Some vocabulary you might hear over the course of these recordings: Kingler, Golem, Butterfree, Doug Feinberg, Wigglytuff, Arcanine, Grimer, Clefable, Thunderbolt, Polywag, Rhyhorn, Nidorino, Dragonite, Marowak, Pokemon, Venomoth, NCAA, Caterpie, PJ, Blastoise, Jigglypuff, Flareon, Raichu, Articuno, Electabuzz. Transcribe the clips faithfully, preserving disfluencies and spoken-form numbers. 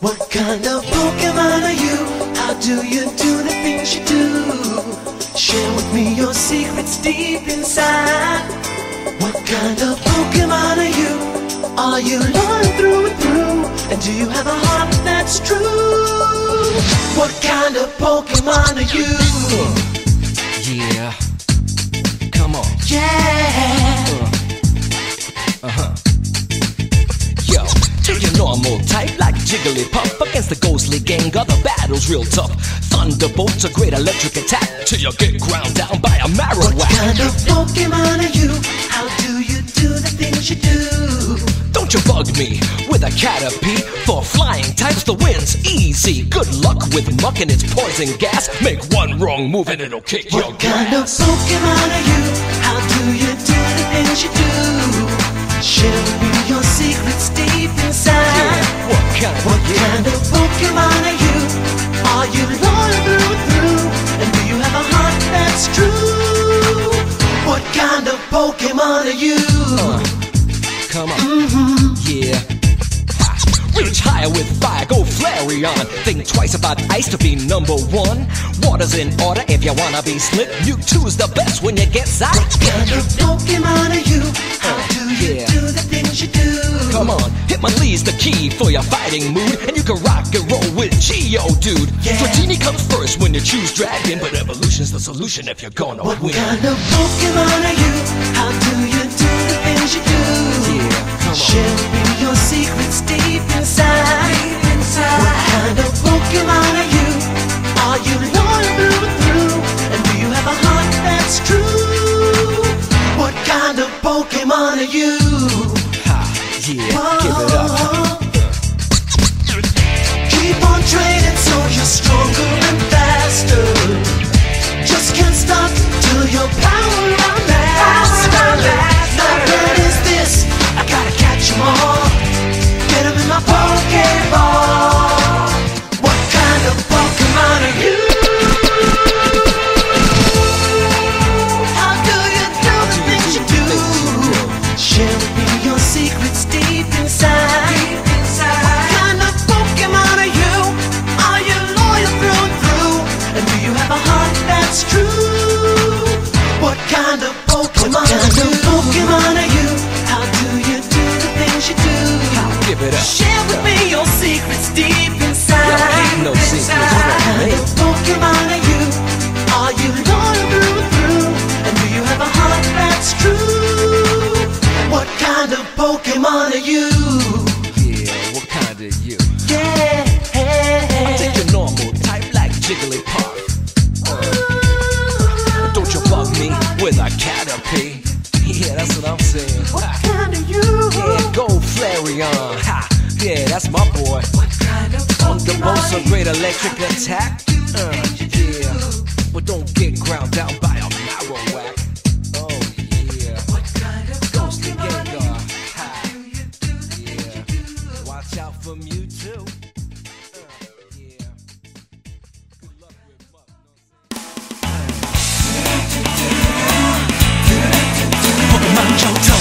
What kind of Pokemon are you? How do you do the things you do? Share with me your secrets deep inside. What kind of Pokemon are you? Are you loyal through and through? And do you have a heart that's true? What kind of Pokemon are you? Yeah. Come on. Yeah. Uh, uh-huh. Yo, do you know I'm old type like Jigglypuff? Against the ghostly gang, other battles real tough. Thunderbolt's a great electric attack till you get ground down by a Marowak. What kind of Pokemon are you? How do you do the things you do? Don't you bug me with a Caterpie. For flying types the win's easy. Good luck with muck and its poison gas. Make one wrong move and it'll kick what your grass. What kind of Pokemon are you? How do you do the things you do? Share with me your secrets deep inside. Yeah. What kind of, what yeah. kind of Pokemon are you? Are you loyal through and through? And do you have a heart that's true? What kind of Pokemon are you? Uh, come on. Mm-hmm. Yeah. Ha. Reach higher with fire, go Flareon. Think twice about ice to be number one. Water's in order if you wanna be slick. You choose the best when you get zapped. What kind of Pokemon are you? How do you yeah. do the things you do? Come on, Hitmonlee's the key for your fighting mood. And you can rock and roll with Geodude. Yeah. Dratini comes first when you choose Dragon, but evolution's the solution if you're gonna what win. What kind of Pokemon are you? How do you do the things you do? Yeah, come on. Sharing your secrets deep inside. Deep inside. What kind of Pokemon are you? Are you loyal through and through? And do you have a heart that's true? What kind of Pokemon are you? Ha, yeah, whoa. Give it up. Keep on training so you're stronger and faster. Just can't stop till your power I'm master. Now what is this? I gotta catch 'em all. Get 'em in my Pokeball. What kind of Pokemon are you? How do you do the things you do? Share with me your secrets deep inside. What kind of Pokemon are you? Are you loyal through and through? And do you have a heart that's true? What kind of Pokemon are you? What kind of Pokemon are you? How do you do the things you do? Give it up. Share with me your secrets deep inside. No secrets from me. Pokemon are you? Are you loyal through and through? And do you have a heart that's true? What kind of Pokemon are you? Yeah, what kind are you? Yeah. I take your normal type like Jigglypuff. Uh, don't you bug me with a Caterpie. Yeah, that's what I'm saying. What ha. kind are you? Yeah, go Flareon. Ha. Yeah, that's my boy. What kind of Thunderbolt's a great electric attack. Uh, yeah, but don't get ground down by a Marowak. Oh yeah. What kind of ghostly Gengar? Ha. Yeah. Watch out for Mewtwo. Uh, yeah. Good luck with Buck. Pokemon Johto.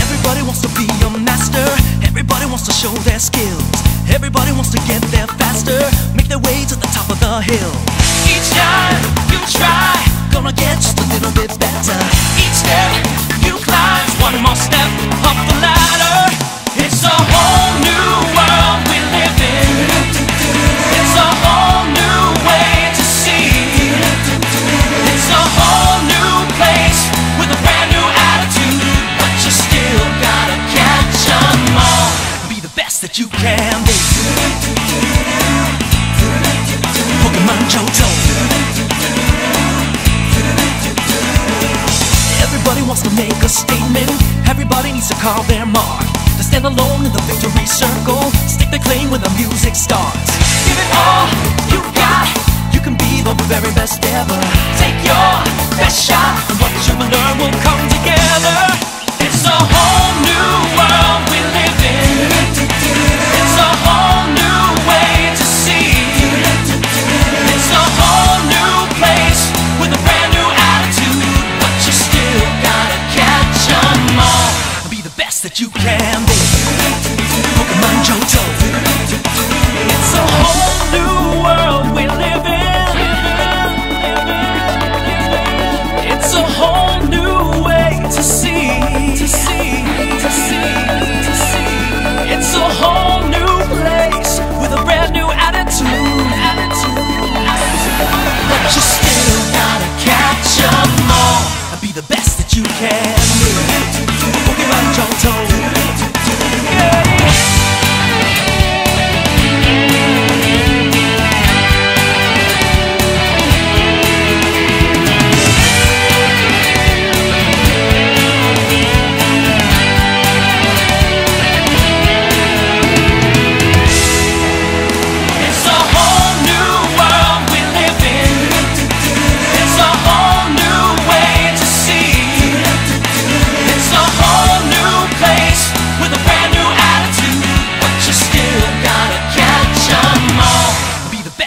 Everybody wants to be a master. Everybody wants to show their skills. Everybody wants to get there faster. Make their way to the top of the hill. Each time you try, gonna get just a little bit better. Each step you climb, one more step up the ladder. It's a whole new world we live in. It's a whole new way to see. It's a whole new place with a brand new attitude. But you still gotta catch 'em all. That you can be. Pokemon Johto. Everybody wants to make a statement. Everybody needs to call their mark. To stand alone in the victory circle. Stick their claim when the music starts. Give it all you got. You can be the very best ever. Take your best shot. And what you've learned will come together. It's a whole new world we live in. It's a whole new way to see. It's a whole new place with a brand new attitude. But you still gotta catch 'em all. Be the best that you can.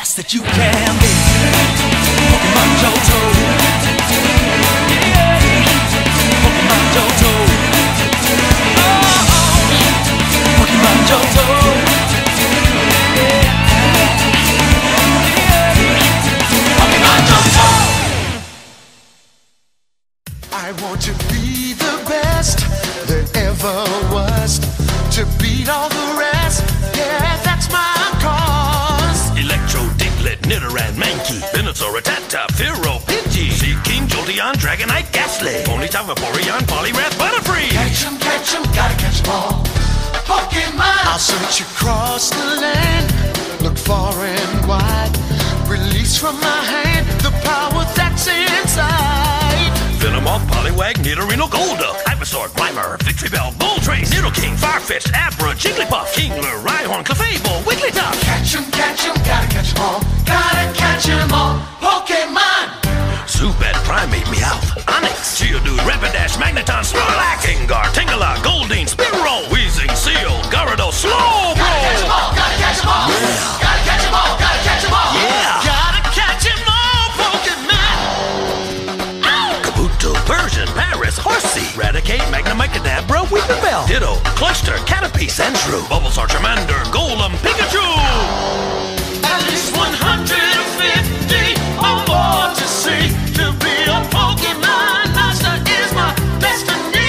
best that you can be. Pokemon Johto. Pokemon Johto. Oh, Pokemon Johto. Pokemon Johto. I want to be the best that ever was, to beat all the rest. Yeah, that's my cause. Electro, Diglett, Nidoran, Mankey, Venusaur, Rattata, Fearow, Pidgey, Seaking, Jolteon, Dragonite, Ghastly, Ponyta, Vaporeon, Poliwrath, Butterfree. Catch 'em, catch 'em, gotta catch 'em all. Pokemon. I'll search across the land, look far and wide, release from my hand the power that's inside. Venomoth, Polywag, Nidorino, Golduck, Ivysaur, Grimer, Victreebel, Moltres, Nidoking, Farfetch, Abra, Jigglypuff, Kingler, Rhyhorn, Clefable, Wigglytuff. Catch 'em, catch 'em, gotta catch 'em all, gotta catch 'em all, Pokemon! Zubat, Primate, Meowth, Onix, Geodude, Rapidash, Magneton, Snorlax, Gengar, Tangela, Goldeen, Spearow, Weezing, Seal, Gyarados, Slowbro! Gotta catch 'em all, gotta catch 'em all, yeah. Gotta catch 'em all, gotta catch 'em all, yeah! Gotta catch 'em all, Pokemon! Ow! Kabuto, Persian, Paris, Horsey, Raticate, Magnemite, Weeping Bell, Ditto, Cluster, Caterpie, Sandshrew, Bulbasaur, Charmander, Golem, Pikachu! At least one hundred fifty or more to see, to be a Pokemon master is my destiny!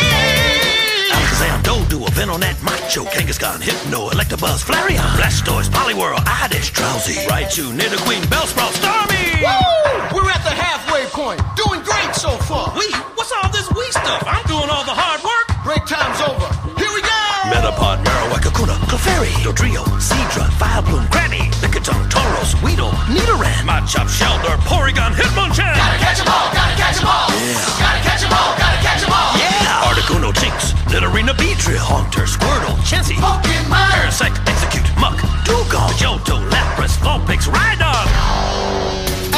Alakazam, Doduo, Venonat, Macho, Kangaskhan, Hypno, Electabuzz, Flareon, Blastoise, Poliwhirl, Oddish, Drowsy, Raichu, Nidoqueen, Bellsprout, Starmie! Woo! We're at the halfway point, doing great so far! We? What's all this we stuff? I'm doing all the hard work! Break time's over. Here we go! Metapod, Marowak, Kakuna, Clefairy, Dodrio, Seedra, Firebloom, Granny, Lickitung, Tauros, Weedle, Nidoran, Machop, Shellder, Porygon, Hitmonchan! Gotta catch 'em all! Gotta catch 'em all! Yeah! Gotta catch 'em all! Gotta catch 'em all! Yeah! Articuno, Jinx, Nidorino, Beedrill, Haunter, Squirtle, Chansey, Pokemon! Parasite, Execute, Muck, Dugong, Johto, Lapras, Vulpix, Rhydon!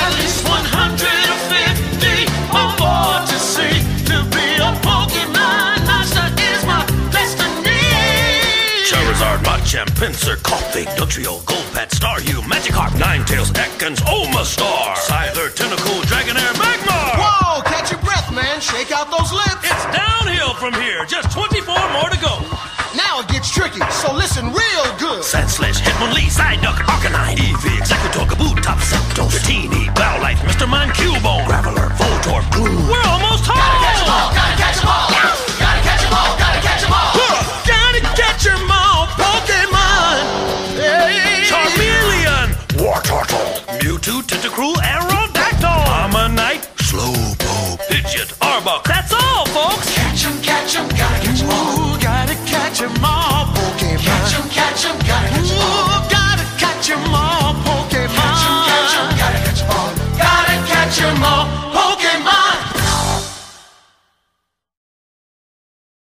At least one hundred fifty or more to see, to be a Pokemon! Charizard, Machamp, Pinsir, Coffee, Dugtrio, Golbat, Staryu, Magikarp, Ninetales, Ekans, Omastar, Scyther, Tentacool, Dragonair, Magmar! Whoa, catch your breath, man. Shake out those lips. It's downhill from here. Just twenty-four more to go. Now it gets tricky, so listen real good. Sandslash, Hitmonlee, Psyduck, Arcanine, Eevee, Executor, Kabuto, Zapdos, Dratini, Bowlite, Mister Mime, Cubone, Graveler, Voltorb, Gloom. We're almost home! Gotta catch 'em all! Gotta catch 'em all! Yeah. Gotta catch 'em all! Gotta catch 'em all! Catch 'em all, Pokemon! Hey. Charmeleon! War Turtle! Mewtwo, Tentacruel, Arrow!